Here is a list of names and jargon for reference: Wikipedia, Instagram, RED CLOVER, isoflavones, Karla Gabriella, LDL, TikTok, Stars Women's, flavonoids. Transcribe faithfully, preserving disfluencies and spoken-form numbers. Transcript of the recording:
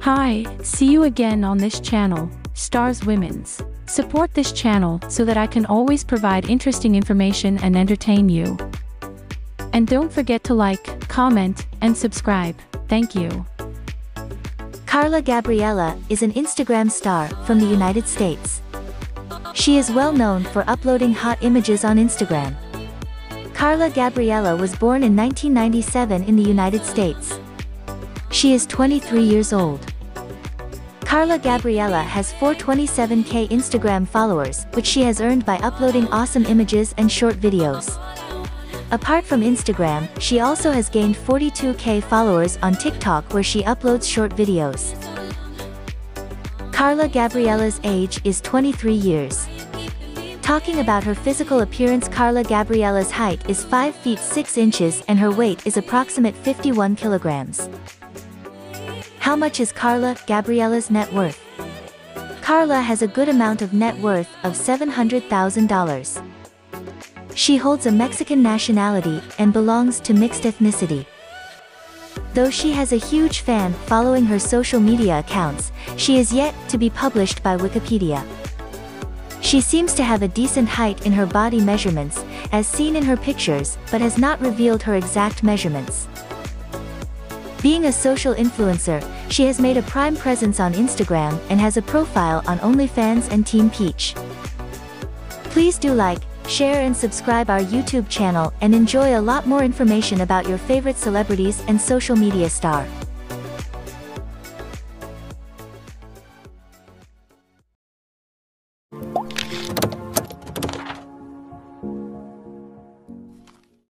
Hi, see you again on this channel, Stars Women's. Support this channel so that I can always provide interesting information and entertain you. And don't forget to like, comment, and subscribe. Thank you. Karla Gabriella is an Instagram star from the United States. She is well known for uploading hot images on Instagram. Karla Gabriella was born in nineteen ninety-seven in the United States. She is twenty-three years old. Karla Gabriella has four hundred twenty-seven K Instagram followers, which she has earned by uploading awesome images and short videos. Apart from Instagram, she also has gained forty-two K followers on TikTok, where she uploads short videos. Karla Gabriella's age is twenty-three years. Talking about her physical appearance, Karla Gabriella's height is five feet six inches and her weight is approximate fifty-one kilograms. How much is Karla Gabriella's net worth? Karla has a good amount of net worth of seven hundred thousand dollars. She holds a Mexican nationality and belongs to mixed ethnicity. Though she has a huge fan following her social media accounts, she is yet to be published by Wikipedia. She seems to have a decent height in her body measurements, as seen in her pictures, but has not revealed her exact measurements. Being a social influencer, she has made a prime presence on Instagram and has a profile on OnlyFans and Team Peach. Please do like, share and subscribe our YouTube channel and enjoy a lot more information about your favorite celebrities and social media star.